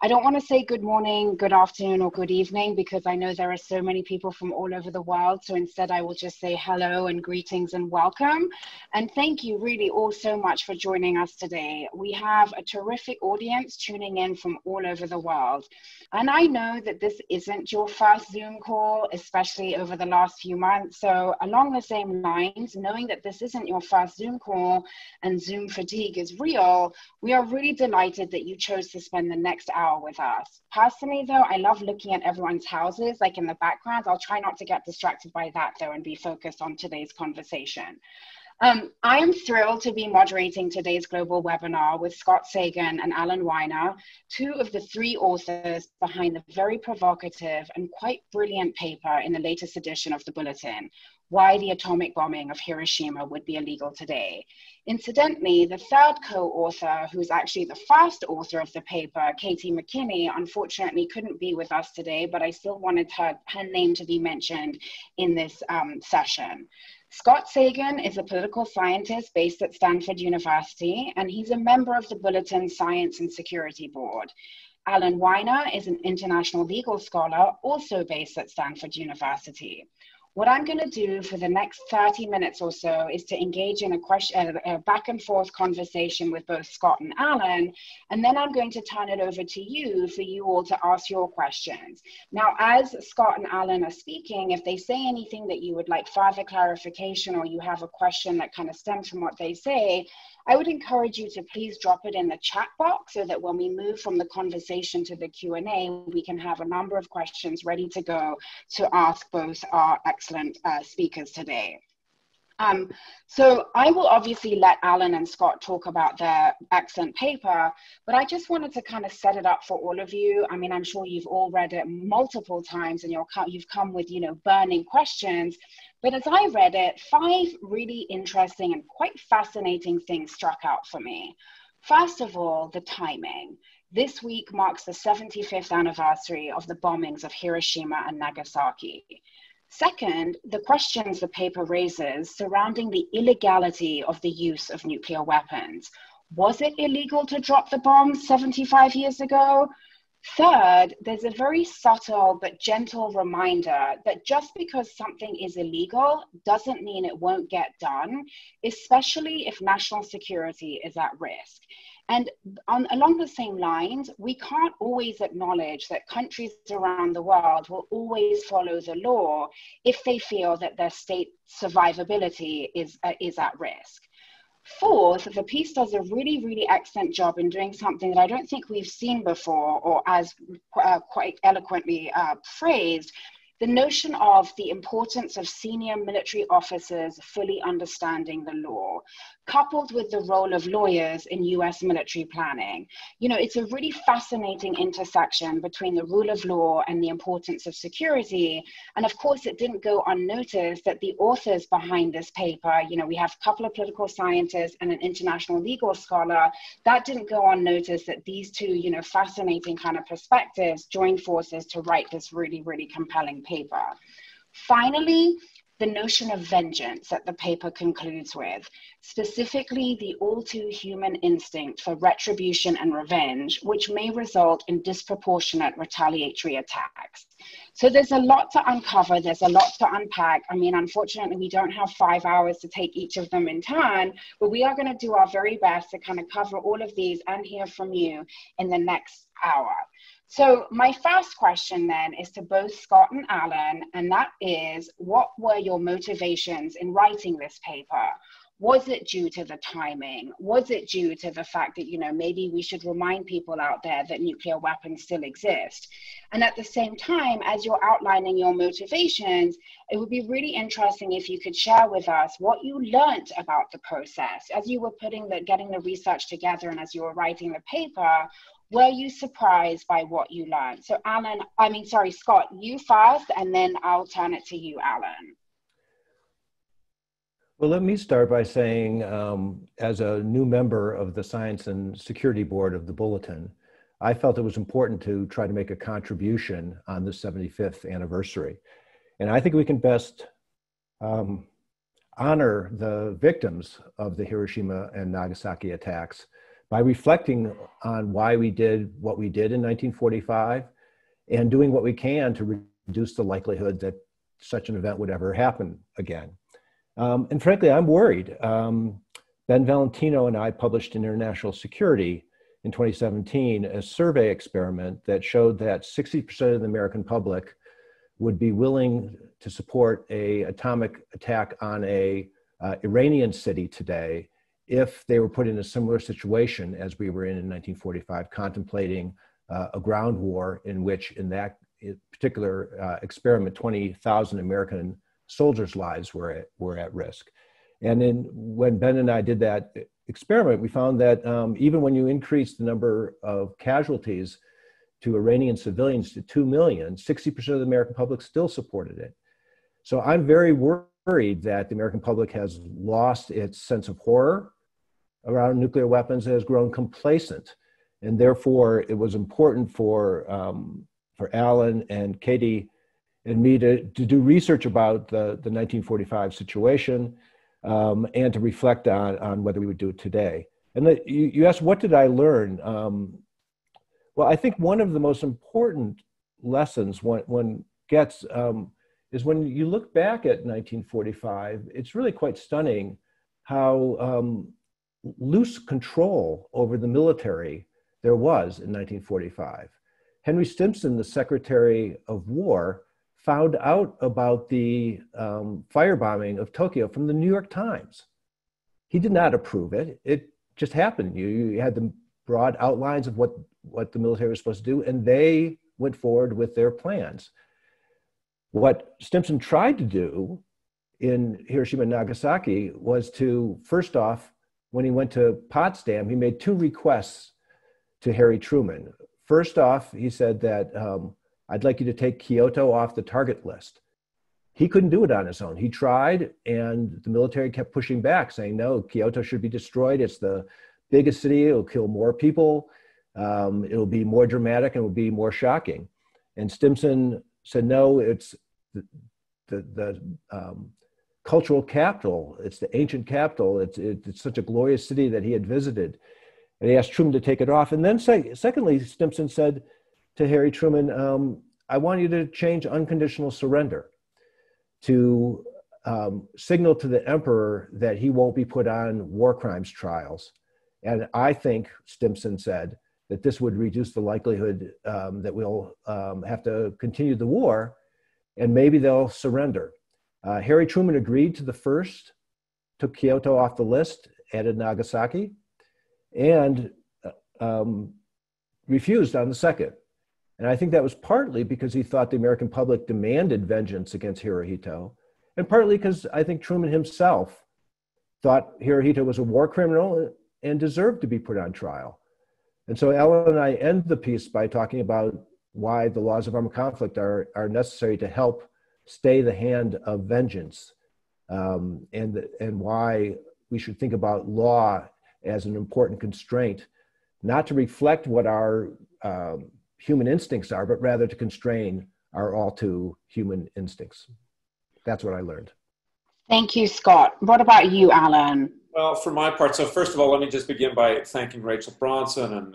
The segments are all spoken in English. I don't want to say good morning, good afternoon, or good evening, because I know there are so many people from all over the world. So instead, I will just say hello and greetings and welcome. And thank you really all so much for joining us today. We have a terrific audience tuning in from all over the world. And I know that this isn't your first Zoom call, especially over the last few months. So along the same lines, knowing that this isn't your first Zoom call and Zoom fatigue is real, we are really delighted that you chose to spend the next hour with us. Personally though, I love looking at everyone's houses, like in the background. I'll try not to get distracted by that though and be focused on today's conversation. I am thrilled to be moderating today's global webinar with Scott Sagan and Alan Weiner, two of the three authors behind the very provocative and quite brilliant paper in the latest edition of the Bulletin, Why the Atomic Bombing of Hiroshima Would Be Illegal Today. Incidentally, the third co-author, who's actually the first author of the paper, Katie McKinney, unfortunately couldn't be with us today, but I still wanted her name to be mentioned in this session. Scott Sagan is a political scientist based at Stanford University, and he's a member of the Bulletin Science and Security Board. Alan Weiner is an international legal scholar, also based at Stanford University. What I'm going to do for the next 30 minutes or so is to engage in a back and forth conversation with both Scott and Alan, and then I'm going to turn it over to you for you all to ask your questions. Now, as Scott and Alan are speaking, if they say anything that you would like further clarification or you have a question that kind of stems from what they say, I would encourage you to please drop it in the chat box so that when we move from the conversation to the Q&A, we can have a number of questions ready to go to ask both our excellent speakers today. So I will obviously let Alan and Scott talk about their excellent paper, but I just wanted to kind of set it up for all of you. I mean, I'm sure you've all read it multiple times and you've come with, you know, burning questions. But as I read it, five really interesting and quite fascinating things struck out for me. First of all, the timing. This week marks the 75th anniversary of the bombings of Hiroshima and Nagasaki. Second, the questions the paper raises surrounding the illegality of the use of nuclear weapons. Was it illegal to drop the bombs 75 years ago? Third, there's a very subtle but gentle reminder that just because something is illegal doesn't mean it won't get done, especially if national security is at risk. And along the same lines, we can't always acknowledge that countries around the world will always follow the law if they feel that their state survivability is at risk. Fourth, the piece does a really, really excellent job in doing something that I don't think we've seen before, or as quite eloquently phrased, the notion of the importance of senior military officers fully understanding the law, coupled with the role of lawyers in US military planning. You know, it's a really fascinating intersection between the rule of law and the importance of security. And of course, it didn't go unnoticed that the authors behind this paper, you know, we have a couple of political scientists and an international legal scholar, that didn't go unnoticed that these two, you know, fascinating kind of perspectives joined forces to write this really, really compelling paper. Finally, the notion of vengeance that the paper concludes with, specifically the all too human instinct for retribution and revenge, which may result in disproportionate retaliatory attacks. So there's a lot to uncover, there's a lot to unpack. I mean, unfortunately, we don't have 5 hours to take each of them in turn, but we are going to do our very best to kind of cover all of these and hear from you in the next hour. So my first question then is to both Scott and Alan, and that is, what were your motivations in writing this paper? Was it due to the timing? Was it due to the fact that, you know, maybe we should remind people out there that nuclear weapons still exist? And at the same time, as you're outlining your motivations, it would be really interesting if you could share with us what you learned about the process. As you were getting the research together and as you were writing the paper, were you surprised by what you learned? So Alan, I mean, sorry, Scott, you first, and then I'll turn it to you, Alan. Well, let me start by saying, as a new member of the Science and Security Board of the Bulletin, I felt it was important to try to make a contribution on the 75th anniversary. And I think we can best honor the victims of the Hiroshima and Nagasaki attacks by reflecting on why we did what we did in 1945 and doing what we can to reduce the likelihood that such an event would ever happen again. And frankly, I'm worried. Ben Valentino and I published in International Security in 2017 a survey experiment that showed that 60% of the American public would be willing to support an atomic attack on an Iranian city today if they were put in a similar situation as we were in 1945, contemplating a ground war in which, in that particular experiment, 20,000 American soldiers' lives were at risk. And then when Ben and I did that experiment, we found that even when you increase the number of casualties to Iranian civilians to 2 million, 60% of the American public still supported it. So I'm very worried that the American public has lost its sense of horror around nuclear weapons and has grown complacent. And therefore, it was important for Alan and Katie and me to do research about the 1945 situation and to reflect on whether we would do it today. And you asked, what did I learn? Well, I think one of the most important lessons one gets is when you look back at 1945, it's really quite stunning how loose control over the military there was in 1945. Henry Stimson, the Secretary of War, found out about the firebombing of Tokyo from the New York Times. He did not approve it. It just happened. You had the broad outlines of what the military was supposed to do, and they went forward with their plans. What Stimson tried to do in Hiroshima and Nagasaki was to, first off, when he went to Potsdam, he made two requests to Harry Truman. First off, he said that I'd like you to take Kyoto off the target list. He couldn't do it on his own. He tried, and the military kept pushing back, saying, no, Kyoto should be destroyed. It's the biggest city. It'll kill more people. It'll be more dramatic and it'll be more shocking. And Stimson said, no, it's the cultural capital. It's the ancient capital. It's such a glorious city that he had visited. And he asked Truman to take it off. And then secondly, Stimson said to Harry Truman, I want you to change unconditional surrender to signal to the emperor that he won't be put on war crimes trials. And I think, Stimson said, that this would reduce the likelihood that we'll have to continue the war, and maybe they'll surrender. Harry Truman agreed to the first, took Kyoto off the list, added Nagasaki, and refused on the second. And I think that was partly because he thought the American public demanded vengeance against Hirohito, and partly because I think Truman himself thought Hirohito was a war criminal and deserved to be put on trial. And so Alan and I end the piece by talking about why the laws of armed conflict are necessary to help stay the hand of vengeance, and why we should think about law as an important constraint, not to reflect what our human instincts are, but rather to constrain our all too human instincts. That's what I learned. Thank you, Scott. What about you, Alan? Well, for my part, so first of all, let me just begin by thanking Rachel Bronson and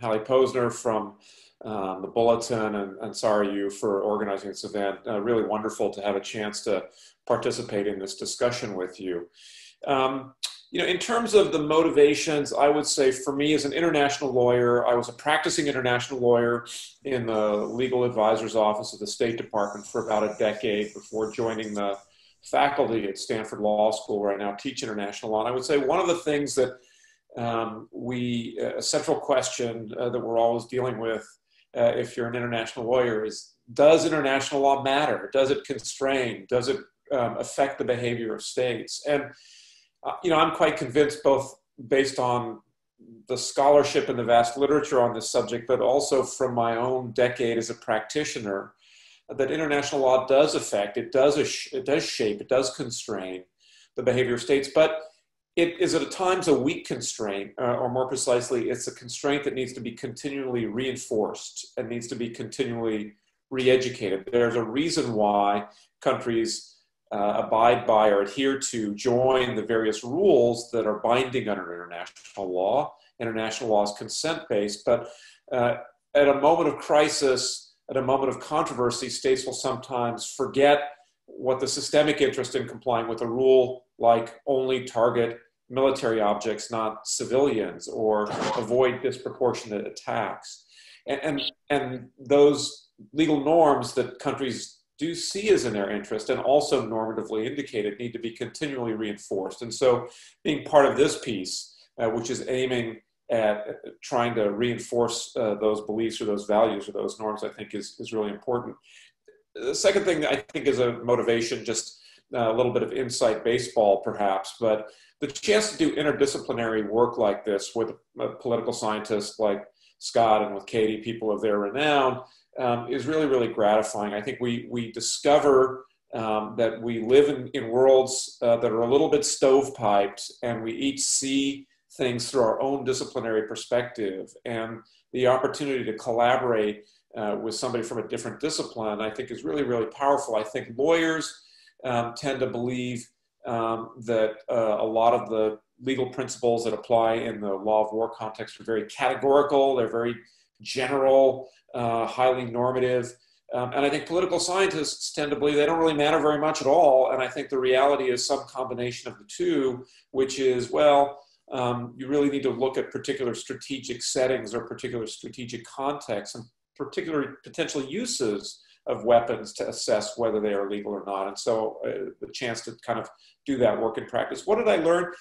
Hallie Posner from the Bulletin and SRU for organizing this event. Really wonderful to have a chance to participate in this discussion with you. You know, in terms of the motivations, I would say for me as an international lawyer, I was a practicing international lawyer in the legal advisor's office of the State Department for about a decade before joining the faculty at Stanford Law School, where I now teach international law. And I would say one of the things that a central question that we're always dealing with if you're an international lawyer is, does international law matter? Does it constrain? Does it affect the behavior of states? And, you know, I'm quite convinced, both based on the scholarship and the vast literature on this subject, but also from my own decade as a practitioner, that international law does affect, it does shape, it does constrain the behavior of states, but it is at times a weak constraint, or more precisely, it's a constraint that needs to be continually reinforced and needs to be continually re-educated. There's a reason why countries abide by or adhere to, join the various rules that are binding under international law, international law is consent-based, but at a moment of crisis, at a moment of controversy, states will sometimes forget what the systemic interest in complying with a rule, like only target military objects, not civilians, or avoid disproportionate attacks. And those legal norms that countries do see as in their interest and also normatively indicated need to be continually reinforced. And so being part of this piece, which is aiming at trying to reinforce those beliefs or those values or those norms, I think is really important. The second thing that I think is a motivation, just a little bit of inside baseball perhaps, but the chance to do interdisciplinary work like this with a political scientist like Scott and with Katie, people of their renown, is really, really gratifying. I think we discover that we live in worlds that are a little bit stovepiped, and we each see things through our own disciplinary perspective. And the opportunity to collaborate with somebody from a different discipline, I think, is really, really powerful. I think lawyers tend to believe that a lot of the legal principles that apply in the law of war context are very categorical, they're very general, highly normative. And I think political scientists tend to believe they don't really matter very much at all. And I think the reality is some combination of the two, which is, well, you really need to look at particular strategic settings or particular strategic contexts and particular potential uses of weapons to assess whether they are legal or not. And so the chance to kind of do that work in practice. What did I learn?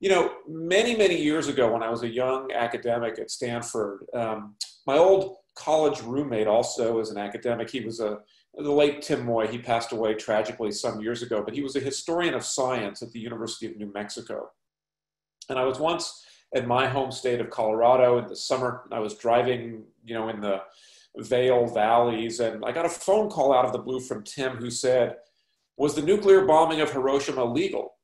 You know, many, many years ago when I was a young academic at Stanford, my old college roommate also is an academic. He was the late Tim Moy. He passed away tragically some years ago, but he was a historian of science at the University of New Mexico. And I was once in my home state of Colorado in the summer. I was driving, you know, in the Vale valleys, and I got a phone call out of the blue from Tim, who said, "Was the nuclear bombing of Hiroshima legal?"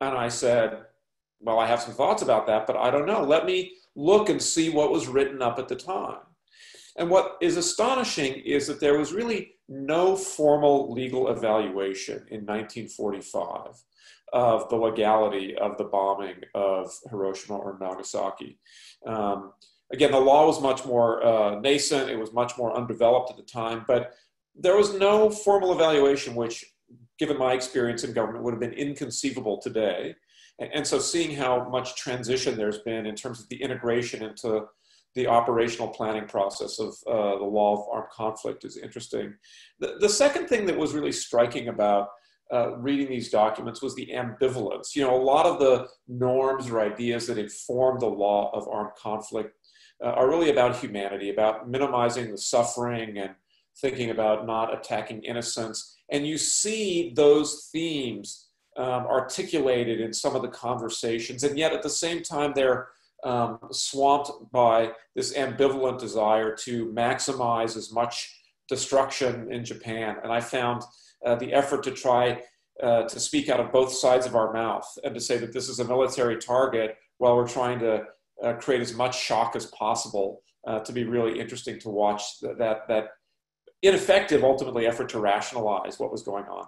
And I said, "Well, I have some thoughts about that, but I don't know. Let me look and see what was written up at the time." And what is astonishing is that there was really no formal legal evaluation in 1945 of the legality of the bombing of Hiroshima or Nagasaki. Again, the law was much more nascent. It was much more undeveloped at the time, but there was no formal evaluation, which, given my experience in government, would have been inconceivable today. And so seeing how much transition there's been in terms of the integration into the operational planning process of the law of armed conflict is interesting. The second thing that was really striking about reading these documents was the ambivalence. You know, a lot of the norms or ideas that inform the law of armed conflict are really about humanity, about minimizing the suffering and thinking about not attacking innocence. And you see those themes articulated in some of the conversations, and yet at the same time they're swamped by this ambivalent desire to maximize as much destruction in Japan. And I found the effort to try to speak out of both sides of our mouth and to say that this is a military target while we're trying to create as much shock as possible to be really interesting to watch that ineffective, ultimately, effort to rationalize what was going on.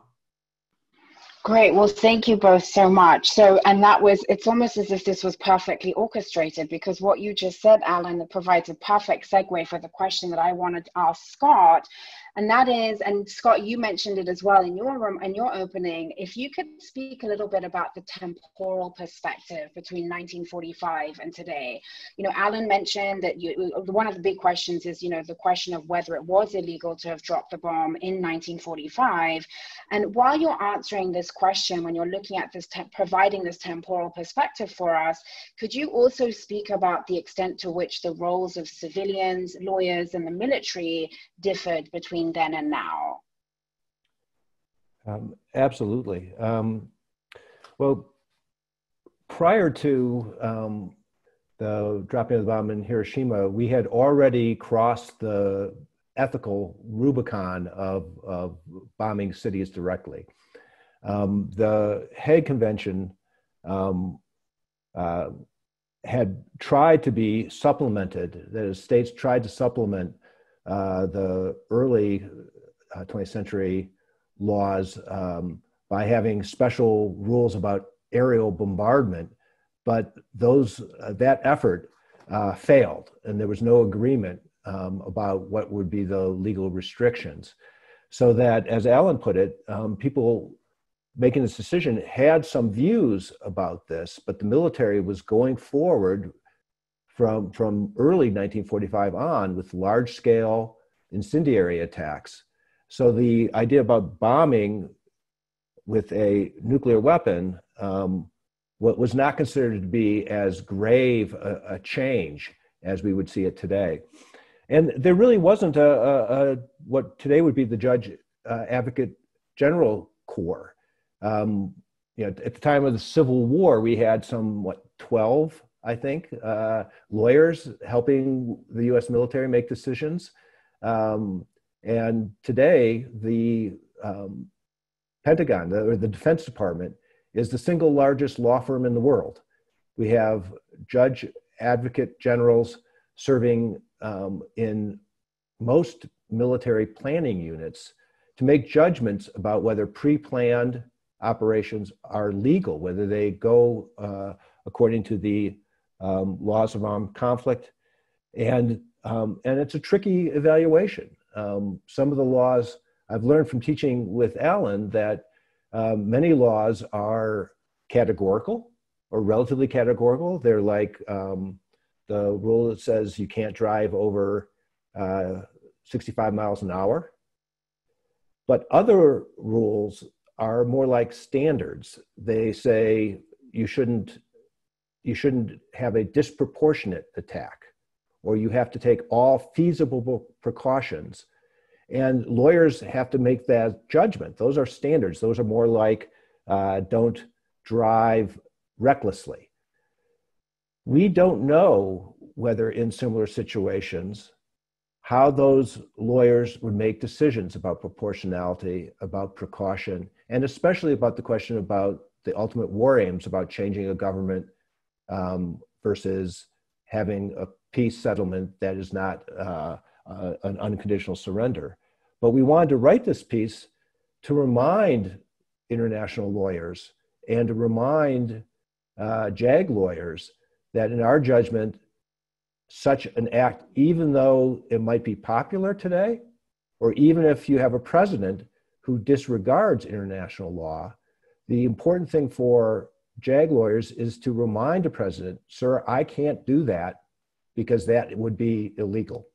Great. Well, thank you both so much. So, and that was, it's almost as if this was perfectly orchestrated, because what you just said, Alan, that provides a perfect segue for the question that I wanted to ask Scott. And that is, and Scott, you mentioned it as well in your room, in your opening, if you could speak a little bit about the temporal perspective between 1945 and today. You know, Alan mentioned that one of the big questions is, you know, the question of whether it was illegal to have dropped the bomb in 1945. And while you're answering this question, when you're looking at this, providing this temporal perspective for us, could you also speak about the extent to which the roles of civilians, lawyers, and the military differed between then and now? Absolutely. Well, prior to the dropping of the bomb in Hiroshima, we had already crossed the ethical Rubicon of bombing cities directly. The Hague Convention had tried to be supplemented, that is, states tried to supplement the early 20th century laws by having special rules about aerial bombardment But those that effort failed, and there was no agreement about what would be the legal restrictions. So that, as Alan put it, people making this decision had some views about this, but the military was going forward from early 1945 on with large-scale incendiary attacks. So the idea about bombing with a nuclear weapon was not considered to be as grave a change as we would see it today. And there really wasn't a what today would be the Judge Advocate General Corps. You know, at the time of the Civil War, we had some, what, 12, I think, lawyers helping the U.S. military make decisions. And today, the Pentagon, or the Defense Department, is the single largest law firm in the world. We have Judge Advocate Generals serving in most military planning units to make judgments about whether pre-planned operations are legal, whether they go according to the laws of armed conflict. And it's a tricky evaluation. Some of the laws, I've learned from teaching with Alan that many laws are categorical or relatively categorical. They're like the rule that says you can't drive over 65 miles an hour. But other rules are more like standards. They say you shouldn't have a disproportionate attack, or you have to take all feasible precautions. And lawyers have to make that judgment. Those are standards. Those are more like don't drive recklessly. We don't know whether in similar situations how those lawyers would make decisions about proportionality, about precaution, and especially about the question about the ultimate war aims about changing a government versus having a peace settlement that is not an unconditional surrender. But we wanted to write this piece to remind international lawyers and to remind JAG lawyers that in our judgment, such an act, even though it might be popular today, or even if you have a president who disregards international law, the important thing for JAG lawyers is to remind a president, sir, I can't do that because that would be illegal.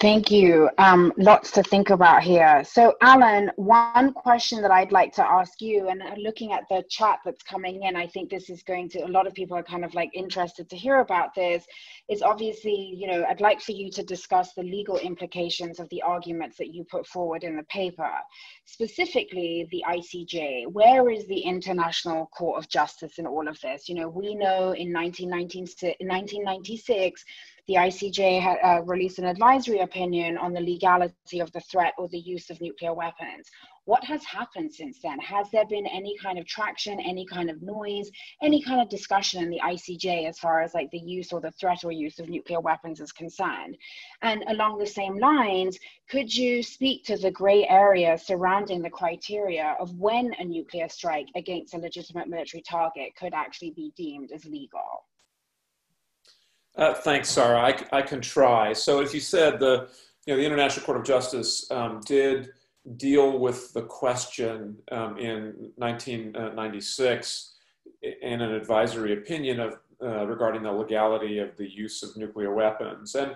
Thank you. Lots to think about here. So Alan, one question that I'd like to ask you, and looking at the chat that's coming in, I think this is going to, a lot of people are kind of like interested to hear about this, is obviously, you know, I'd like for you to discuss the legal implications of the arguments that you put forward in the paper, specifically the ICJ. Where is the International Court of Justice in all of this? You know, we know in 1996, the ICJ had released an advisory opinion on the legality of the threat or the use of nuclear weapons. What has happened since then? Has there been any kind of traction, any kind of noise, any kind of discussion in the ICJ as far as like the use or the threat or use of nuclear weapons is concerned? And along the same lines, could you speak to the gray area surrounding the criteria of when a nuclear strike against a legitimate military target could actually be deemed as legal? Thanks, Sarah. I can try. So, as you said, the International Court of Justice did deal with the question in 1996 in an advisory opinion of regarding the legality of the use of nuclear weapons, and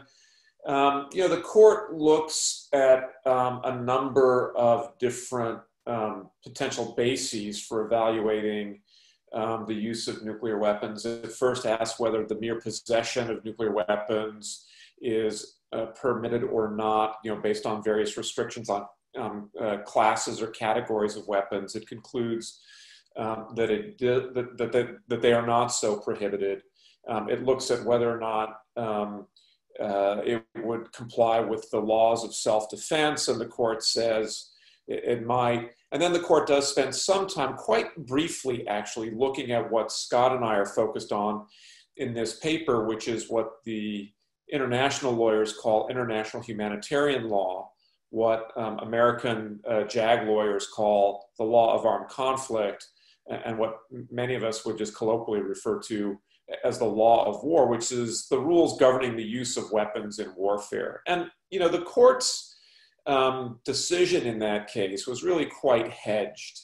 you know, the court looks at a number of different potential bases for evaluating the use of nuclear weapons. It first asks whether the mere possession of nuclear weapons is permitted or not, you know, based on various restrictions on classes or categories of weapons. It concludes that they are not so prohibited. It looks at whether or not it would comply with the laws of self-defense, and the court says it might. And then the court does spend some time, quite briefly actually, looking at what Scott and I are focused on in this paper, which is what the international lawyers call international humanitarian law, what American JAG lawyers call the law of armed conflict, and what many of us would just colloquially refer to as the law of war, which is the rules governing the use of weapons in warfare. And, you know, the court's decision in that case was really quite hedged.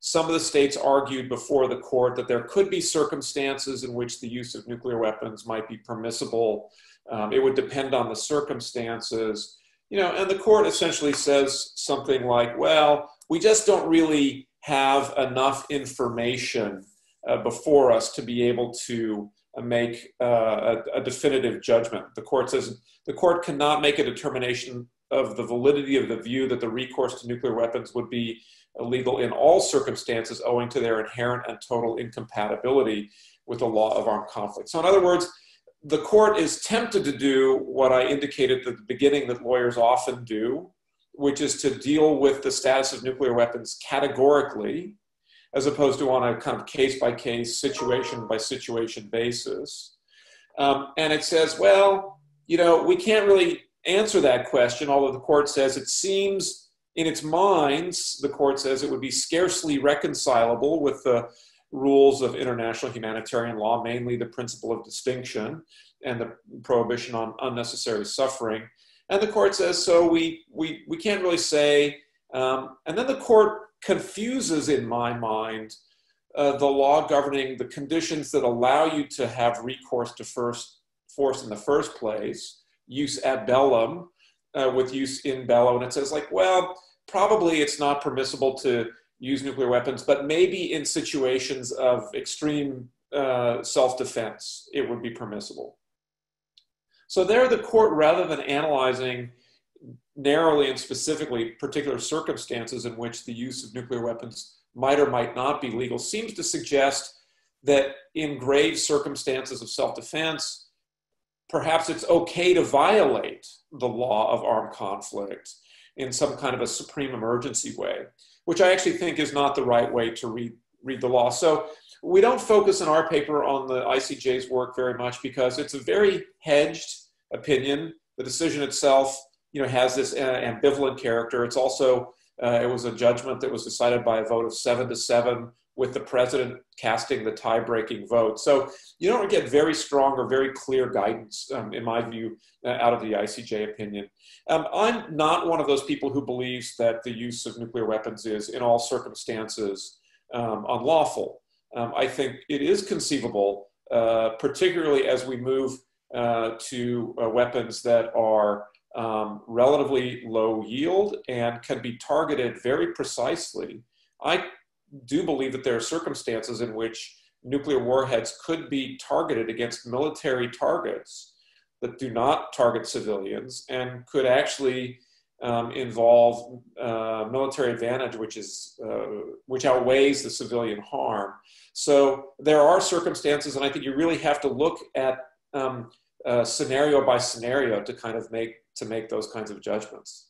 Some of the states argued before the court that there could be circumstances in which the use of nuclear weapons might be permissible. It would depend on the circumstances, you know, and the court essentially says something like, well, we just don't really have enough information before us to be able to make a definitive judgment. The court says the court cannot make a determination of the validity of the view that the recourse to nuclear weapons would be illegal in all circumstances owing to their inherent and total incompatibility with the law of armed conflict. So in other words, the court is tempted to do what I indicated at the beginning that lawyers often do, which is to deal with the status of nuclear weapons categorically, as opposed to on a kind of case-by-case, situation-by-situation basis. And it says, well, you know, we can't really answer that question, although the court says it seems in its minds, the court says it would be scarcely reconcilable with the rules of international humanitarian law, mainly the principle of distinction and the prohibition on unnecessary suffering. And the court says, so we can't really say, and then the court confuses, in my mind, the law governing the conditions that allow you to have recourse to force in the first place, use ad bellum, with use in bello. And it says, like, well, probably it's not permissible to use nuclear weapons, but maybe in situations of extreme self-defense, it would be permissible. So there the court, rather than analyzing narrowly and specifically particular circumstances in which the use of nuclear weapons might or might not be legal, seems to suggest that in grave circumstances of self-defense, perhaps it's okay to violate the law of armed conflict in some kind of a supreme emergency way, which I actually think is not the right way to read the law. So we don't focus in our paper on the ICJ's work very much because it's a very hedged opinion. The decision itself, you know, has this ambivalent character. It's also, it was a judgment that was decided by a vote of 7-7 with the president casting the tie-breaking vote. So you don't get very strong or very clear guidance, in my view, out of the ICJ opinion. I'm not one of those people who believes that the use of nuclear weapons is, in all circumstances, unlawful. I think it is conceivable, particularly as we move to weapons that are relatively low yield and can be targeted very precisely. I do believe that there are circumstances in which nuclear warheads could be targeted against military targets that do not target civilians and could actually involve military advantage, which is which outweighs the civilian harm. So there are circumstances, and I think you really have to look at scenario by scenario to kind of make those kinds of judgments.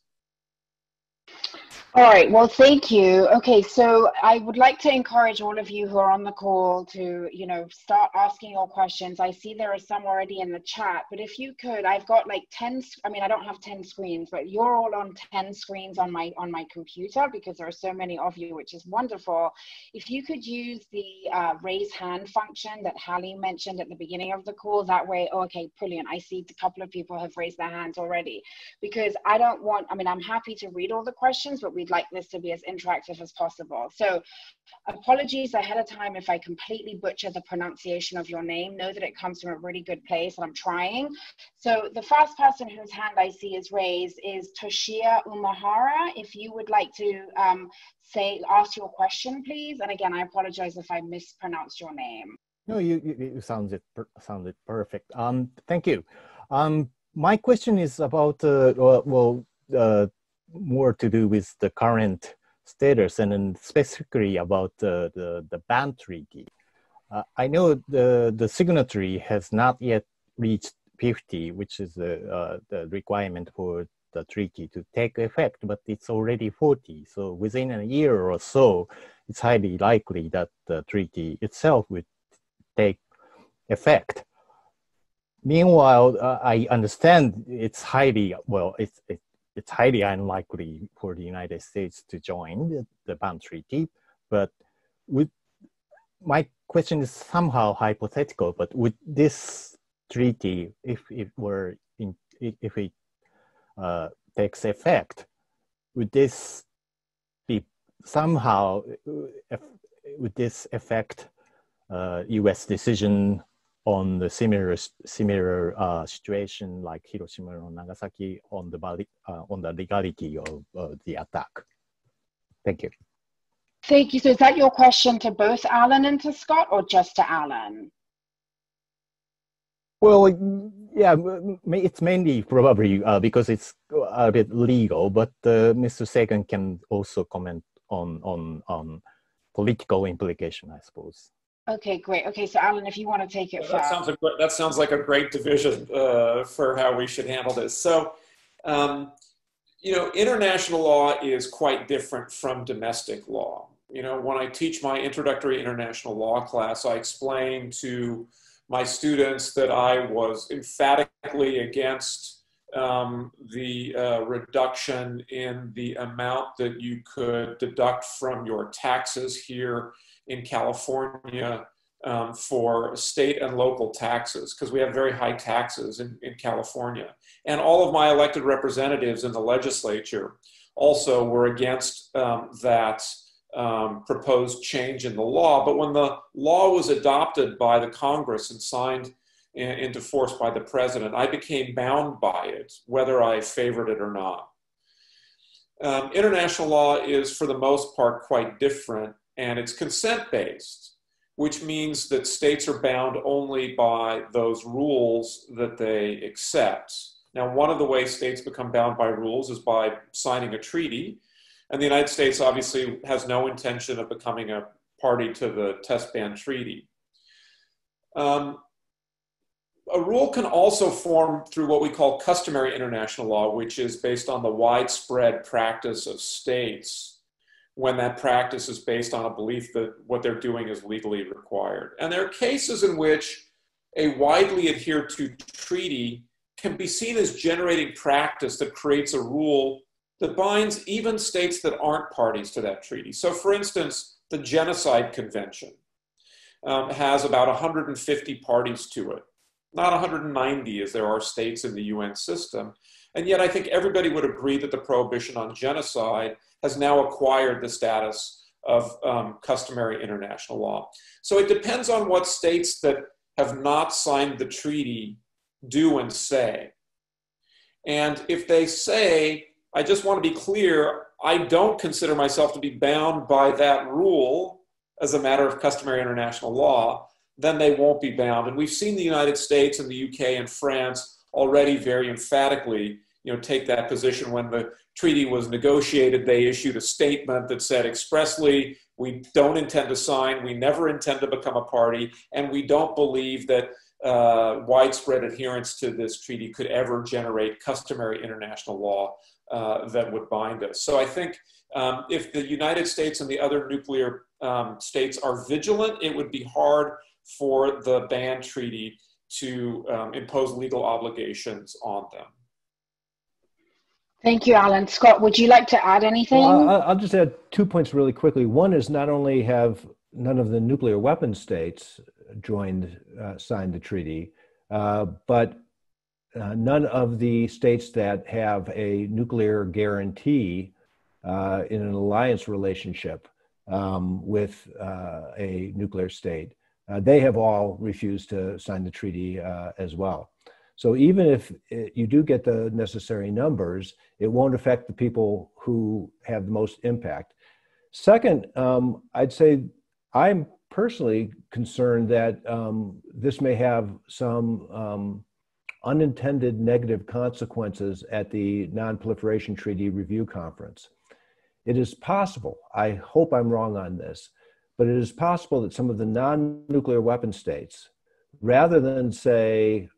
All right, well, thank you. Okay, so I would like to encourage all of you who are on the call to, you know, start asking your questions. I see there are some already in the chat, but if you could, I've got like 10, I mean, I don't have 10 screens, but you're all on 10 screens on my computer because there are so many of you, which is wonderful. If you could use the raise hand function that Hallie mentioned at the beginning of the call, that way, oh, okay, brilliant. I see a couple of people have raised their hands already because I don't want, I mean, I'm happy to read all the questions, but we'd like this to be as interactive as possible. So apologies ahead of time if I completely butcher the pronunciation of your name. Know that it comes from a really good place and I'm trying. So the first person whose hand I see is raised is Toshia Umahara. If you would like to ask your question, please. And again, I apologize if I mispronounced your name. No, you sounded perfect. Thank you. My question is about, more to do with the current status and then specifically about the Ban Treaty. I know the signatory has not yet reached 50, which is the requirement for the treaty to take effect, but it's already 40. So within a year or so, it's highly likely that the treaty itself would take effect. Meanwhile, I understand it's highly, well, it's It's highly unlikely for the United States to join the Ban Treaty, but my question is somehow hypothetical, but would this treaty, if it were in, if it takes effect, would this be somehow, would this affect U.S. decision on the similar situation like Hiroshima and Nagasaki on the legality of the attack? Thank you. Thank you. So is that your question to both Alan and to Scott, or just to Alan? Well, yeah, it's mainly probably because it's a bit legal, but Mr. Sagan can also comment on political implication, I suppose. Okay, great. Okay, so Alan, if you want to take it first. That sounds like a great division for how we should handle this. So, you know, international law is quite different from domestic law. You know, when I teach my introductory international law class, I explain to my students that I was emphatically against the reduction in the amount that you could deduct from your taxes here in California for state and local taxes, because we have very high taxes in California. And all of my elected representatives in the legislature also were against that proposed change in the law. But when the law was adopted by the Congress and signed into force by the president, I became bound by it, whether I favored it or not. International law is, for the most part, quite different. And it's consent-based, which means that states are bound only by those rules that they accept. Now, one of the ways states become bound by rules is by signing a treaty. And the United States obviously has no intention of becoming a party to the Test Ban Treaty. A rule can also form through what we call customary international law, which is based on the widespread practice of states, when that practice is based on a belief that what they're doing is legally required. And there are cases in which a widely adhered to treaty can be seen as generating practice that creates a rule that binds even states that aren't parties to that treaty. So for instance, the Genocide Convention has about 150 parties to it, not 190 as there are states in the UN system. And yet I think everybody would agree that the prohibition on genocide has now acquired the status of customary international law. So it depends on what states that have not signed the treaty do and say. And if they say, I just want to be clear, I don't consider myself to be bound by that rule as a matter of customary international law, then they won't be bound. And we've seen the United States and the UK and France already very emphatically, you know, take that position. When the treaty was negotiated, they issued a statement that said expressly, we don't intend to sign, we never intend to become a party, and we don't believe that widespread adherence to this treaty could ever generate customary international law that would bind us. So I think if the United States and the other nuclear states are vigilant, it would be hard for the Ban Treaty to impose legal obligations on them. Thank you, Alan. Scott, would you like to add anything? Well, I'll just add 2 points really quickly. One is not only have none of the nuclear weapon states signed the treaty, but none of the states that have a nuclear guarantee in an alliance relationship with a nuclear state, they have all refused to sign the treaty as well. So even if you do get the necessary numbers, it won't affect the people who have the most impact. Second, I'd say I'm personally concerned that this may have some unintended negative consequences at the Non-Proliferation Treaty Review Conference. It is possible, I hope I'm wrong on this, but it is possible that some of the non-nuclear weapon states, rather than say,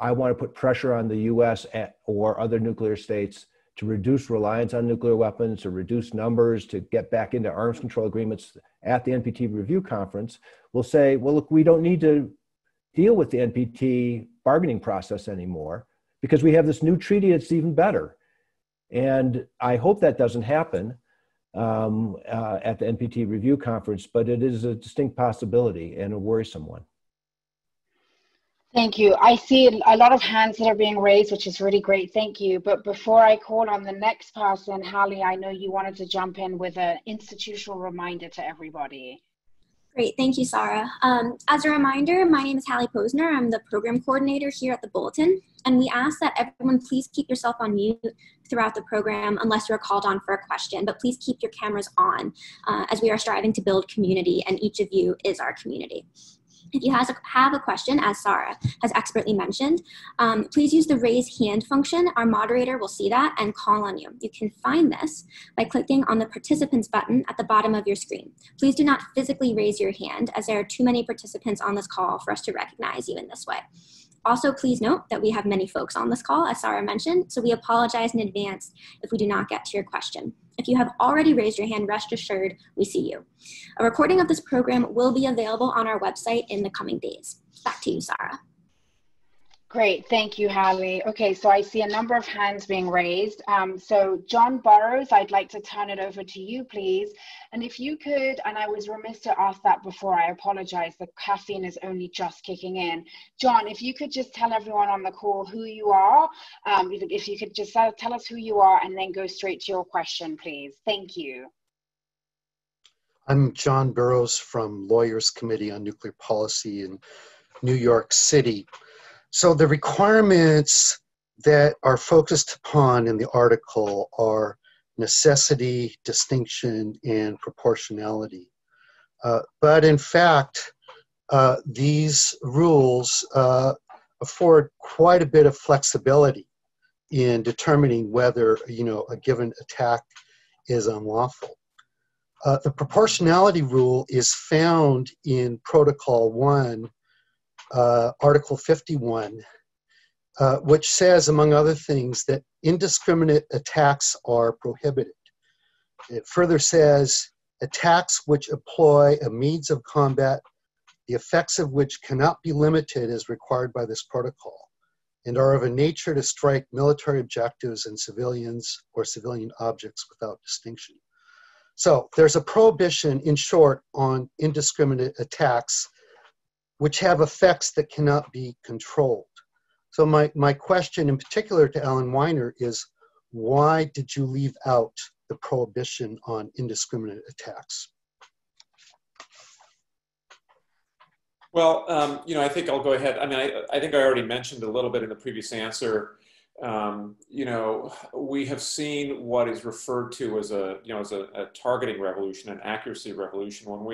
I want to put pressure on the US or other nuclear states to reduce reliance on nuclear weapons, to reduce numbers, to get back into arms control agreements at the NPT review conference, will say, well, look, we don't need to deal with the NPT bargaining process anymore because we have this new treaty that's even better. And I hope that doesn't happen at the NPT review conference, but it is a distinct possibility and a worrisome one. Thank you. I see a lot of hands that are being raised, which is really great. Thank you. But before I call on the next person, Hallie, I know you wanted to jump in with an institutional reminder to everybody. Great. Thank you, Sarah. As a reminder, my name is Hallie Posner. I'm the program coordinator here at the Bulletin. And we ask that everyone please keep yourself on mute throughout the program unless you're called on for a question. But please keep your cameras on as we are striving to build community, and each of you is our community. If you have a question, as Sarah has expertly mentioned, please use the raise hand function. Our moderator will see that and call on you. You can find this by clicking on the participants button at the bottom of your screen. Please do not physically raise your hand, as there are too many participants on this call for us to recognize you in this way. Also, please note that we have many folks on this call, as Sarah mentioned, so we apologize in advance if we do not get to your question. If you have already raised your hand, rest assured we see you. A recording of this program will be available on our website in the coming days. Back to you, Sarah. Great, thank you, Hallie. Okay, so I see a number of hands being raised. So John Burroughs, I'd like to turn it over to you, please. And if you could, and I was remiss to ask that before, I apologize, the caffeine is only just kicking in. John, if you could just tell everyone on the call who you are, if you could just tell us who you are and then go straight to your question, please. Thank you. I'm John Burroughs from Lawyers Committee on Nuclear Policy in New York City. So the requirements that are focused upon in the article are necessity, distinction, and proportionality. But in fact, these rules afford quite a bit of flexibility in determining whether, a given attack is unlawful. The proportionality rule is found in Protocol One, Article 51, which says, among other things, that indiscriminate attacks are prohibited. It further says, attacks which employ a means of combat, the effects of which cannot be limited as required by this protocol, and are of a nature to strike military objectives and civilians or civilian objects without distinction. So there's a prohibition, in short, on indiscriminate attacks which have effects that cannot be controlled. So my question in particular to Alan Weiner is, why did you leave out the prohibition on indiscriminate attacks? Well, I think I'll go ahead. I mean, I think I already mentioned a little bit in the previous answer. We have seen what is referred to as a targeting revolution, an accuracy revolution. When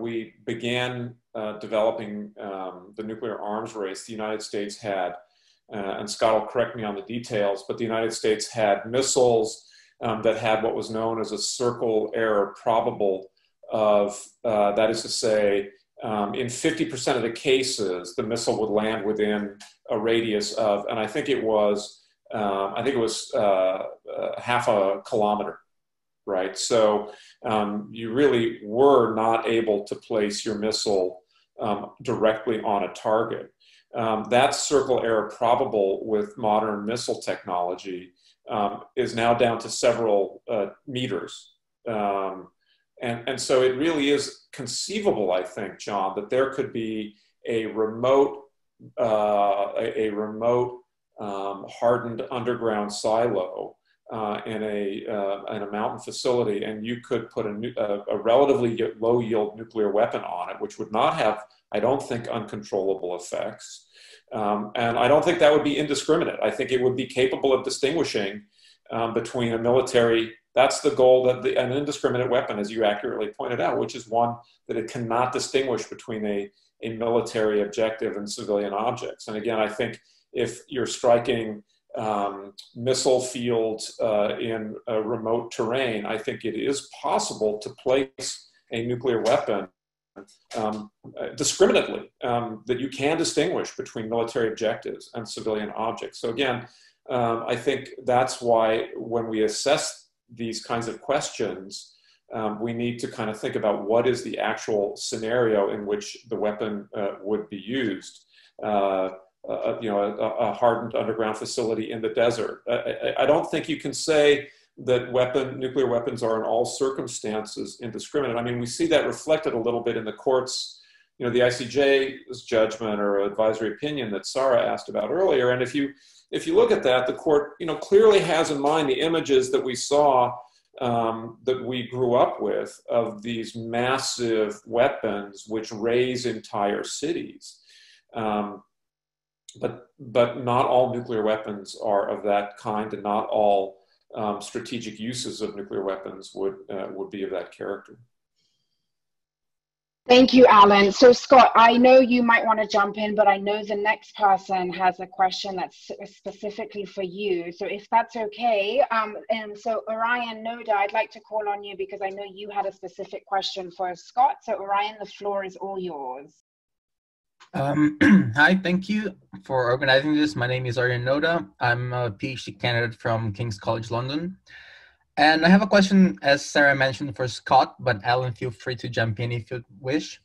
we began developing the nuclear arms race, the United States had, and Scott will correct me on the details, but the United States had missiles that had what was known as a circle error probable of, that is to say, in 50% of the cases, the missile would land within a radius of, and I think it was half a kilometer. Right, so you really were not able to place your missile directly on a target. That circle error probable with modern missile technology is now down to several meters. And so it really is conceivable, I think, John, that there could be a remote hardened underground silo in a mountain facility, and you could put a relatively low yield nuclear weapon on it, which would not have, I don't think, uncontrollable effects. And I don't think that would be indiscriminate. I think it would be capable of distinguishing between a military, that's the goal, that an indiscriminate weapon, as you accurately pointed out, which is one that it cannot distinguish between a military objective and civilian objects. And again, I think if you're striking missile fields in a remote terrain, I think it is possible to place a nuclear weapon discriminately, that you can distinguish between military objectives and civilian objects. So again, I think that's why when we assess these kinds of questions, we need to kind of think about what is the actual scenario in which the weapon would be used. a hardened underground facility in the desert. I don't think you can say that nuclear weapons are in all circumstances indiscriminate. I mean, we see that reflected a little bit in the courts, you know, the ICJ's judgment or advisory opinion that Sarah asked about earlier. And if you look at that, the court, you know, clearly has in mind the images that we saw, that we grew up with, of these massive weapons which raise entire cities. But not all nuclear weapons are of that kind, and not all strategic uses of nuclear weapons would be of that character. Thank you, Alan. So Scott, I know you might want to jump in, but I know the next person has a question that's specifically for you. So if that's okay, and so Orion Noda, I'd like to call on you because I know you had a specific question for Scott. So Orion, the floor is all yours. Hi, thank you for organizing this. My name is Orion Noda. I'm a PhD candidate from King's College London. And I have a question, as Sarah mentioned, for Scott, but Alan, feel free to jump in if you wish.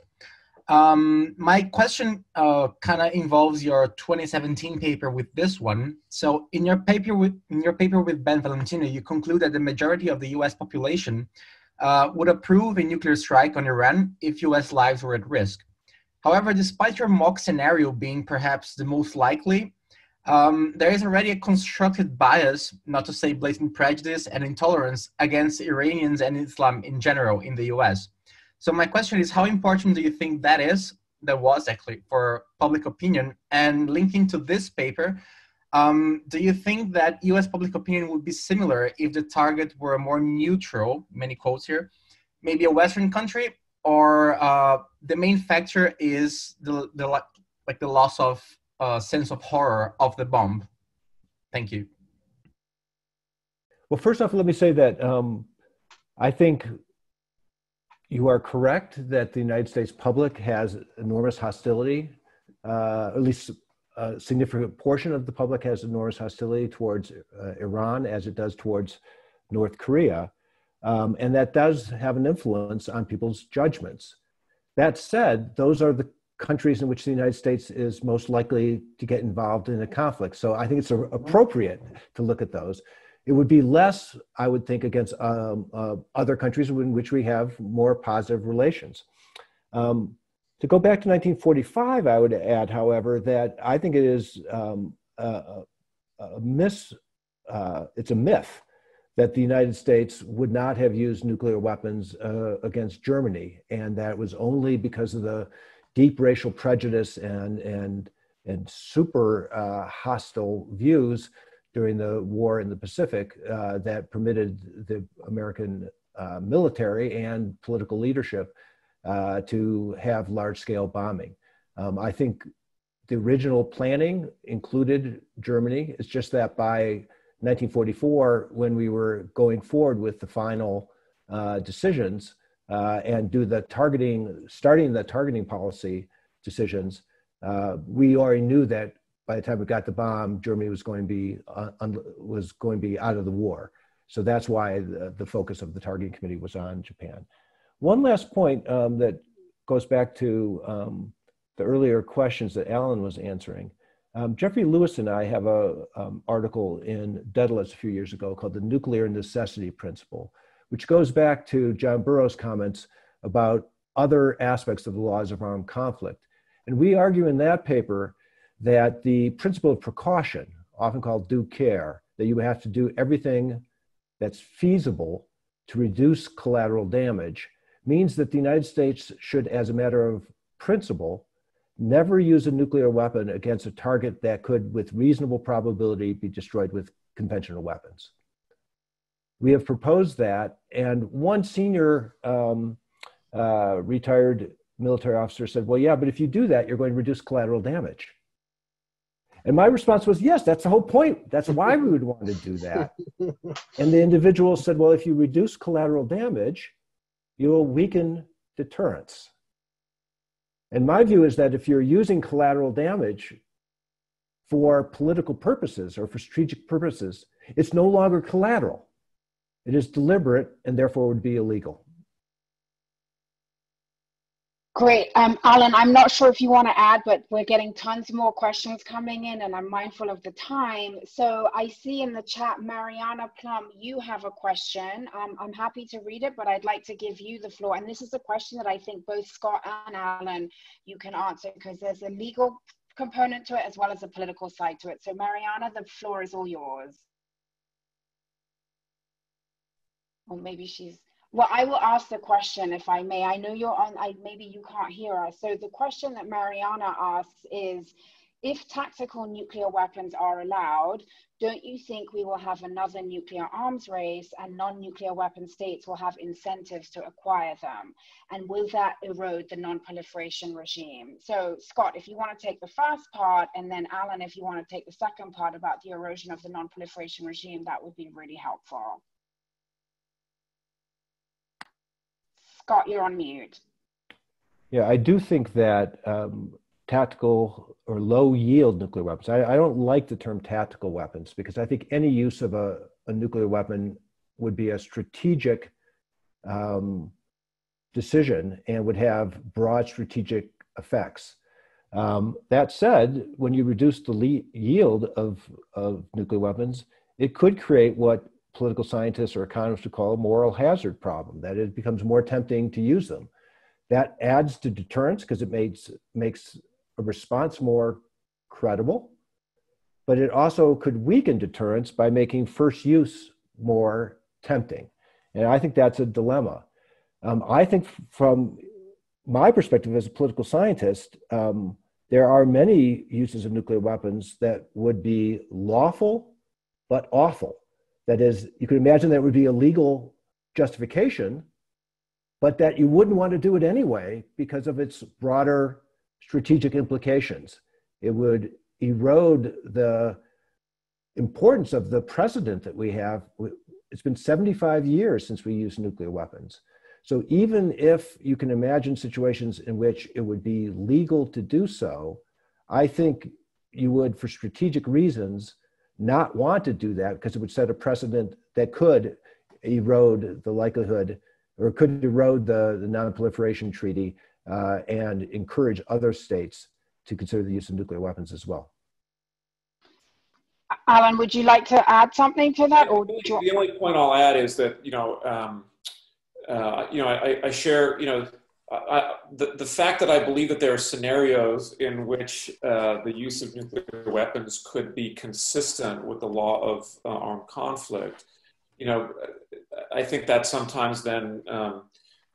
My question kind of involves your 2017 paper with this one. So in your paper with, Ben Valentino, you conclude that the majority of the US population would approve a nuclear strike on Iran if US lives were at risk. However, despite your mock scenario being perhaps the most likely, there is already a constructed bias, not to say blatant prejudice and intolerance, against Iranians and Islam in general in the US. So my question is, how important do you think that was actually for public opinion? And linking to this paper, do you think that US public opinion would be similar if the target were a more neutral, many quotes here, maybe a Western country? Or the main factor is the loss of sense of horror of the bomb. Thank you. Well, first off, let me say that I think you are correct that the United States public has enormous hostility, at least a significant portion of the public has enormous hostility towards Iran as it does towards North Korea. And that does have an influence on people's judgments. That said, those are the countries in which the United States is most likely to get involved in a conflict. So I think it's appropriate to look at those. It would be less, I would think, against other countries in which we have more positive relations. To go back to 1945, I would add, however, that I think it is it's a myth that the United States would not have used nuclear weapons against Germany, and that it was only because of the deep racial prejudice and super hostile views during the war in the Pacific that permitted the American military and political leadership to have large-scale bombing. I think the original planning included Germany. It's just that by 1944, when we were going forward with the final decisions and starting the targeting policy decisions, we already knew that by the time we got the bomb, Germany was going to be out of the war. So that's why the focus of the targeting committee was on Japan. One last point that goes back to the earlier questions that Alan was answering. Jeffrey Lewis and I have a article in Daedalus a few years ago called The Nuclear Necessity Principle, which goes back to John Burroughs' comments about other aspects of the laws of armed conflict. And we argue in that paper that the principle of precaution, often called due care, that you have to do everything that's feasible to reduce collateral damage, means that the United States should, as a matter of principle, never use a nuclear weapon against a target that could, with reasonable probability, be destroyed with conventional weapons. We have proposed that, and one senior retired military officer said, well, yeah, but if you do that, you're going to reduce collateral damage. And my response was, yes, that's the whole point. That's why we would want to do that. And the individual said, well, if you reduce collateral damage, you will weaken deterrence. And my view is that if you're using collateral damage for political purposes or for strategic purposes, it's no longer collateral. It is deliberate and therefore would be illegal. Great. Alan, I'm not sure if you want to add, but we're getting tons more questions coming in and I'm mindful of the time. So I see in the chat, Mariana Plum, you have a question. I'm happy to read it, but I'd like to give you the floor. And this is a question that I think both Scott and Alan, you can answer because there's a legal component to it as well as a political side to it. So Mariana, the floor is all yours. Or maybe she's... Well, I will ask the question if I may. I know you're on, maybe you can't hear us. So the question that Mariana asks is, if tactical nuclear weapons are allowed, don't you think we will have another nuclear arms race and non-nuclear weapon states will have incentives to acquire them? And will that erode the non-proliferation regime? So Scott, if you want to take the first part and then Alan, if you want to take the second part about the erosion of the non-proliferation regime, that would be really helpful. Scott, you're on mute. Yeah, I do think that tactical or low-yield nuclear weapons, I don't like the term tactical weapons because I think any use of a nuclear weapon would be a strategic decision and would have broad strategic effects. That said, when you reduce the yield of nuclear weapons, it could create what political scientists or economists would call a moral hazard problem, that it becomes more tempting to use them. That adds to deterrence because it makes a response more credible, but it also could weaken deterrence by making first use more tempting. And I think that's a dilemma. I think from my perspective as a political scientist, there are many uses of nuclear weapons that would be lawful, but awful. That is, you could imagine that would be a legal justification, but that you wouldn't want to do it anyway because of its broader strategic implications. It would erode the importance of the precedent that we have. It's been 75 years since we used nuclear weapons. So even if you can imagine situations in which it would be legal to do so, I think you would, for strategic reasons, not want to do that because it would set a precedent that could erode the likelihood or could erode the Non-Proliferation Treaty and encourage other states to consider the use of nuclear weapons as well. Alan, would you like to add something to that? Or did you... The only point I'll add is that, I share, the fact that I believe that there are scenarios in which the use of nuclear weapons could be consistent with the law of armed conflict, I think that sometimes then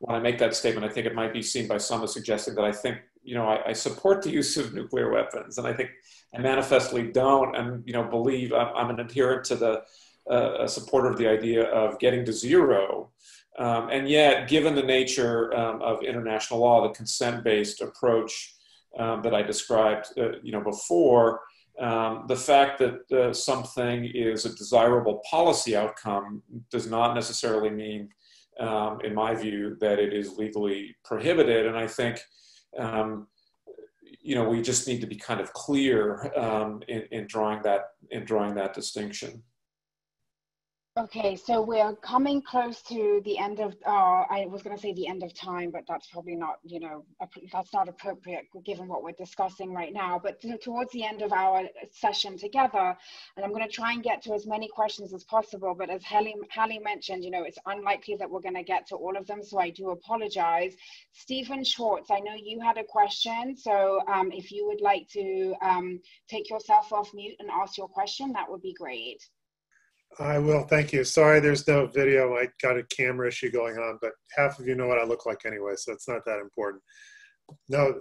when I make that statement, I think it might be seen by some as suggesting that I think, I support the use of nuclear weapons, and I think I manifestly don't, and, believe I'm an adherent to the a supporter of the idea of getting to zero. And yet, given the nature of international law, the consent-based approach that I described, before, the fact that something is a desirable policy outcome does not necessarily mean, in my view, that it is legally prohibited. And I think, we just need to be kind of clear in drawing that distinction. Okay, so we're coming close to the end of, I was going to say the end of time, but that's probably not, that's not appropriate given what we're discussing right now, but towards the end of our session together, and I'm going to try and get to as many questions as possible, but as Hallie mentioned, it's unlikely that we're going to get to all of them, so I do apologize. Stephen Schwartz, I know you had a question, so if you would like to take yourself off mute and ask your question, that would be great. I will, thank you. Sorry, there's no video. I got a camera issue going on, but half of you know what I look like anyway, so it's not that important. No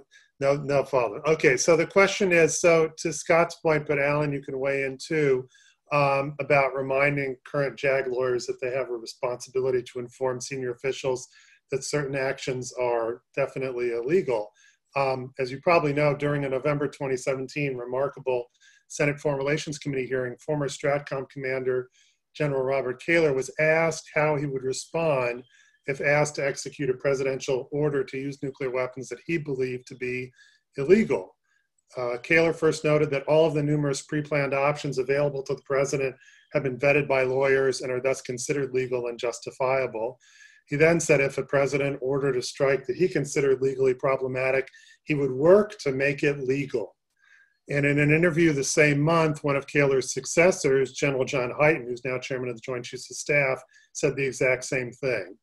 problem. Okay, so the question is, so to Scott's point, but Alan, you can weigh in too, about reminding current JAG lawyers that they have a responsibility to inform senior officials that certain actions are definitely illegal. As you probably know, during a November 2017 remarkable Senate Foreign Relations Committee hearing, former STRATCOM Commander General Robert Kaler was asked how he would respond if asked to execute a presidential order to use nuclear weapons that he believed to be illegal. Kaler first noted that all of the numerous pre-planned options available to the president have been vetted by lawyers and are thus considered legal and justifiable. He then said if a president ordered a strike that he considered legally problematic, he would work to make it legal. And in an interview the same month, one of Kaler's successors, General John Hyten, who's now chairman of the Joint Chiefs of Staff, said the exact same thing.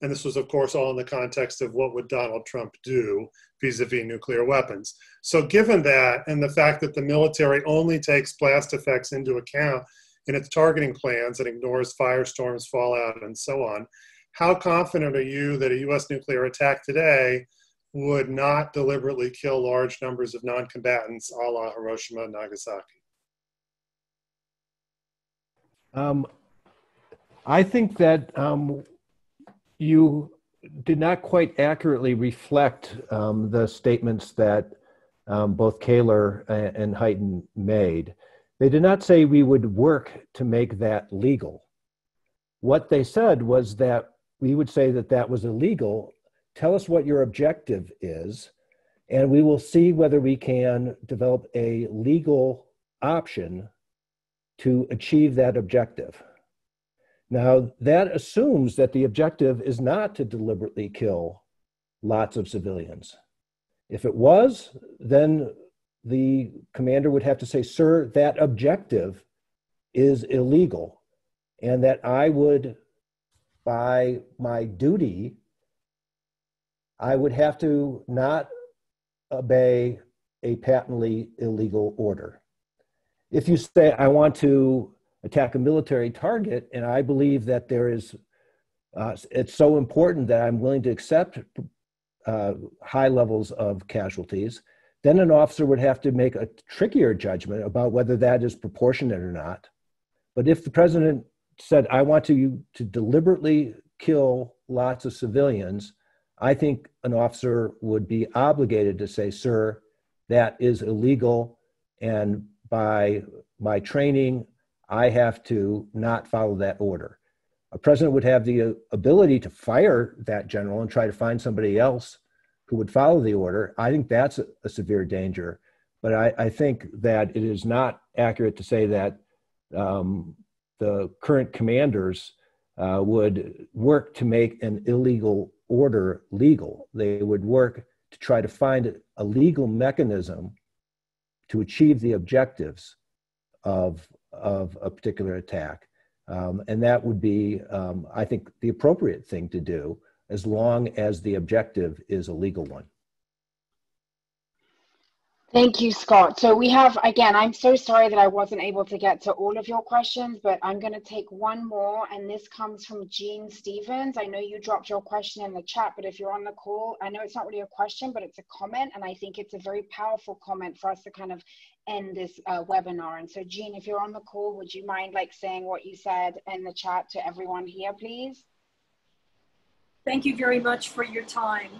And this was, of course, all in the context of what would Donald Trump do vis-a-vis nuclear weapons. So given that, and the fact that the military only takes blast effects into account in its targeting plans and ignores firestorms, fallout, and so on, how confident are you that a U.S. nuclear attack today would not deliberately kill large numbers of non-combatants a la Hiroshima and Nagasaki? I think that you did not quite accurately reflect the statements that both Kaler and Hyten made. They did not say we would work to make that legal. What they said was that we would say that that was illegal. Tell us what your objective is, and we will see whether we can develop a legal option to achieve that objective. Now, that assumes that the objective is not to deliberately kill lots of civilians. If it was, then the commander would have to say, sir, that objective is illegal, and that I would, by my duty, I would have to not obey a patently illegal order. If you say, I want to attack a military target, and I believe that there is, it's so important that I'm willing to accept high levels of casualties, then an officer would have to make a trickier judgment about whether that is proportionate or not. But if the president said, I want to deliberately kill lots of civilians, I think an officer would be obligated to say, sir, that is illegal, and by my training, I have to not follow that order. A president would have the ability to fire that general and try to find somebody else who would follow the order. I think that's a severe danger, but I think that it is not accurate to say that the current commanders would work to make an illegal order legal. They would work to try to find a legal mechanism to achieve the objectives of a particular attack. And that would be, I think, the appropriate thing to do, as long as the objective is a legal one. Thank you, Scott. So we have, again, I'm so sorry that I wasn't able to get to all of your questions, but I'm going to take one more, and this comes from Jean Stevens. I know you dropped your question in the chat, but if you're on the call, I know it's not really a question, but it's a comment, and I think it's a very powerful comment for us to kind of end this webinar. And so, Jean, if you're on the call, would you mind like saying what you said in the chat to everyone here, please? Thank you very much for your time.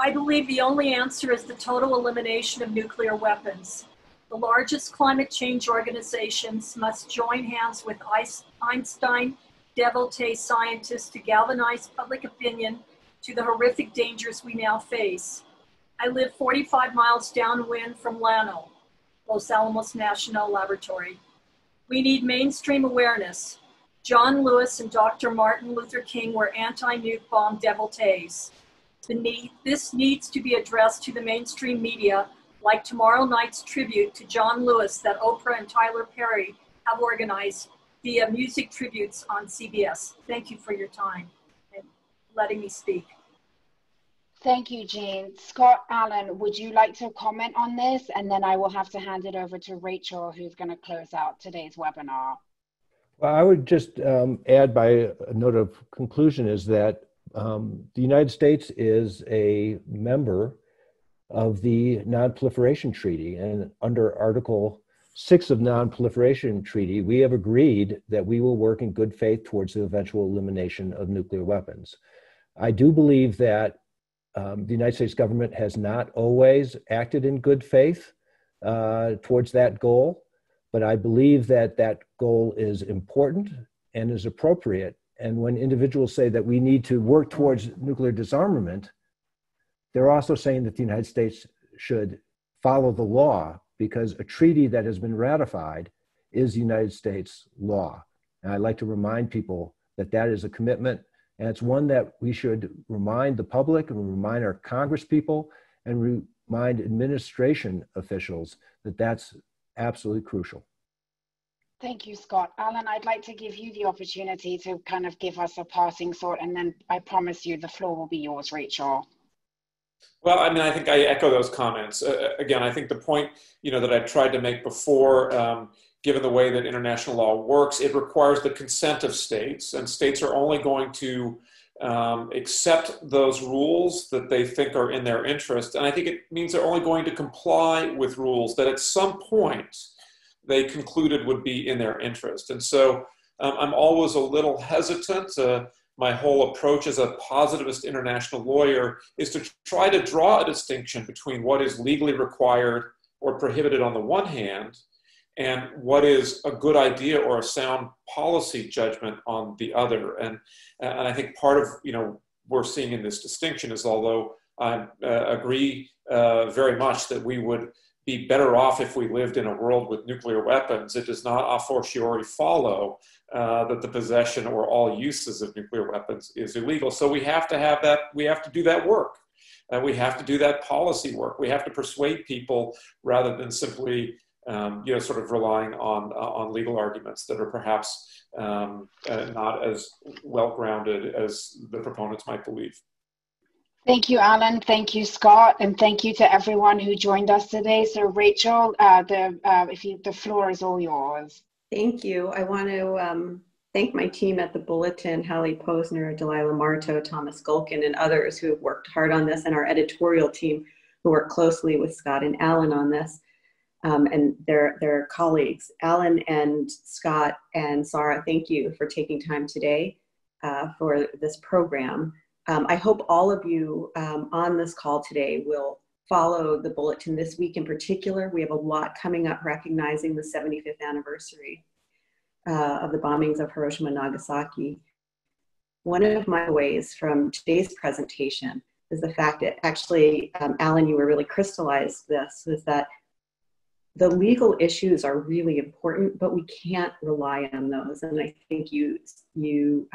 I believe the only answer is the total elimination of nuclear weapons. The largest climate change organizations must join hands with Einstein devotee scientists to galvanize public opinion to the horrific dangers we now face. I live 45 miles downwind from Llano, Los Alamos National Laboratory. We need mainstream awareness. John Lewis and Dr. Martin Luther King were anti-nuke bomb devotees. This needs to be addressed to the mainstream media, like tomorrow night's tribute to John Lewis that Oprah and Tyler Perry have organized via music tributes on CBS. Thank you for your time and letting me speak. Thank you, Jean. Scott, Alan, would you like to comment on this? And then I will have to hand it over to Rachel, who's going to close out today's webinar. Well, I would just add by a note of conclusion is that the United States is a member of the Non-Proliferation Treaty, and under Article 6 of Non-Proliferation Treaty, we have agreed that we will work in good faith towards the eventual elimination of nuclear weapons. I do believe that the United States government has not always acted in good faith towards that goal, but I believe that that goal is important and is appropriate. And when individuals say that we need to work towards nuclear disarmament, they're also saying that the United States should follow the law, because a treaty that has been ratified is United States law. And I'd like to remind people that that is a commitment And it's one that we should remind the public and remind our Congress people and remind administration officials that that's absolutely crucial. Thank you, Scott. Alan, I'd like to give you the opportunity to kind of give us a passing thought, and then I promise you the floor will be yours, Rachel. Well, I mean, I think I echo those comments. Again, I think the point, that I tried to make before, given the way that international law works, it requires the consent of states, and states are only going to accept those rules that they think are in their interest. And I think it means they're only going to comply with rules that at some point they concluded would be in their interest. And so I'm always a little hesitant. My whole approach as a positivist international lawyer is to try to draw a distinction between what is legally required or prohibited on the one hand, and what is a good idea or a sound policy judgment on the other. And I think part of, we're seeing in this distinction is, although I agree very much that we would be better off if we lived in a world with nuclear weapons, it does not a fortiori follow that the possession or all uses of nuclear weapons is illegal. So we have to have that, we have to do that work. We have to do that policy work. We have to persuade people rather than simply sort of relying on legal arguments that are perhaps not as well-grounded as the proponents might believe. Thank you, Alan. Thank you, Scott. And thank you to everyone who joined us today. So Rachel, the floor is all yours. Thank you. I want to thank my team at the Bulletin, Hallie Posner, Delilah Marto, Thomas Gulkin, and others who have worked hard on this, and our editorial team who worked closely with Scott and Alan on this, and their colleagues. Alan and Scott and Sarah, thank you for taking time today for this program. I hope all of you on this call today will follow the Bulletin this week in particular. We have a lot coming up recognizing the 75th anniversary of the bombings of Hiroshima and Nagasaki. One of my ways from today's presentation is the fact that actually, Alan, you were really crystallized this, is that the legal issues are really important, but we can't rely on those. And I think you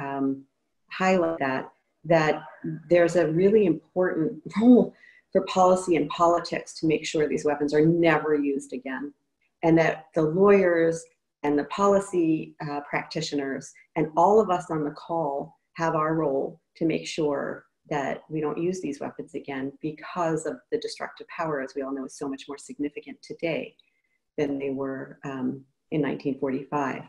highlight that there's a really important role for policy and politics to make sure these weapons are never used again, and that the lawyers and the policy practitioners and all of us on the call have our role to make sure that we don't use these weapons again, because of the destructive power, as we all know, is so much more significant today than they were in 1945.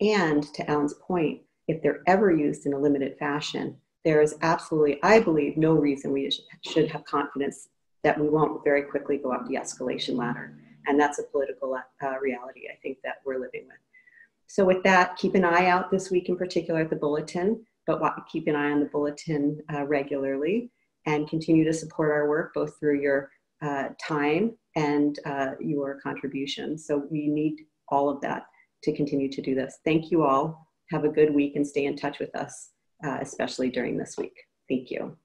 And to Alan's point, if they're ever used in a limited fashion, there is absolutely, I believe, no reason we should have confidence that we won't very quickly go up the escalation ladder. And that's a political reality, I think, that we're living with. So with that, keep an eye out this week in particular at the Bulletin, but keep an eye on the Bulletin regularly, and continue to support our work both through your time and your contributions. So we need all of that to continue to do this. Thank you all. Have a good week and stay in touch with us. Especially during this week. Thank you.